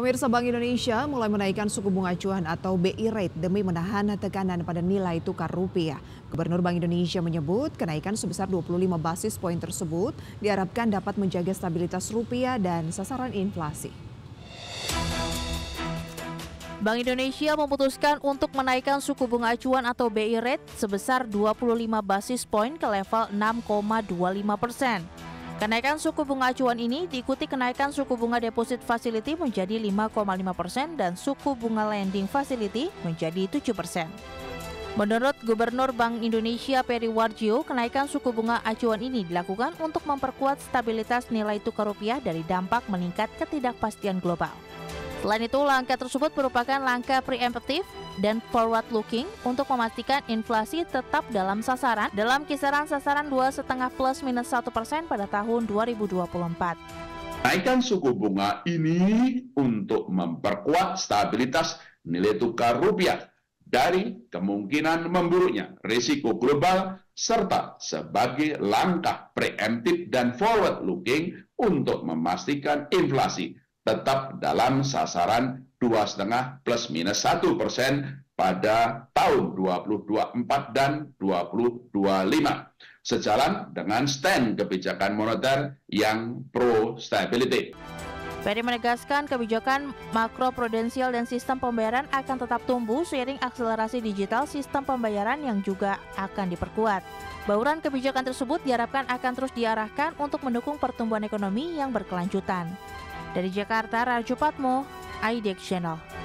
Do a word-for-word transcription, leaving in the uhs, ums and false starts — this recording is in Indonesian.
Pemirsa, Bank Indonesia mulai menaikkan suku bunga acuan atau B I rate demi menahan tekanan pada nilai tukar rupiah. Gubernur Bank Indonesia menyebut kenaikan sebesar dua puluh lima basis poin tersebut diharapkan dapat menjaga stabilitas rupiah dan sasaran inflasi. Bank Indonesia memutuskan untuk menaikkan suku bunga acuan atau B I rate sebesar dua puluh lima basis poin ke level enam koma dua lima persen. Kenaikan suku bunga acuan ini diikuti kenaikan suku bunga deposit facility menjadi lima koma lima persen dan suku bunga lending facility menjadi tujuh persen. Menurut Gubernur Bank Indonesia Perry Warjiyo, kenaikan suku bunga acuan ini dilakukan untuk memperkuat stabilitas nilai tukar rupiah dari dampak meningkat ketidakpastian global. Selain itu, langkah tersebut merupakan langkah preemptif dan forward-looking untuk memastikan inflasi tetap dalam sasaran, dalam kisaran sasaran dua koma lima plus minus satu persen pada tahun dua ribu dua puluh empat. Naikan suku bunga ini untuk memperkuat stabilitas nilai tukar rupiah dari kemungkinan memburuknya risiko global serta sebagai langkah preemptif dan forward-looking untuk memastikan inflasi tetap dalam sasaran dua koma lima plus minus satu persen pada tahun dua ribu dua puluh empat dan dua ribu dua puluh lima, sejalan dengan stand kebijakan moneter yang pro-stability. Perry menegaskan kebijakan makroprudensial dan sistem pembayaran akan tetap tumbuh seiring akselerasi digital sistem pembayaran yang juga akan diperkuat. Bauran kebijakan tersebut diharapkan akan terus diarahkan untuk mendukung pertumbuhan ekonomi yang berkelanjutan. Dari Jakarta, Raju Patmo, I D X Channel.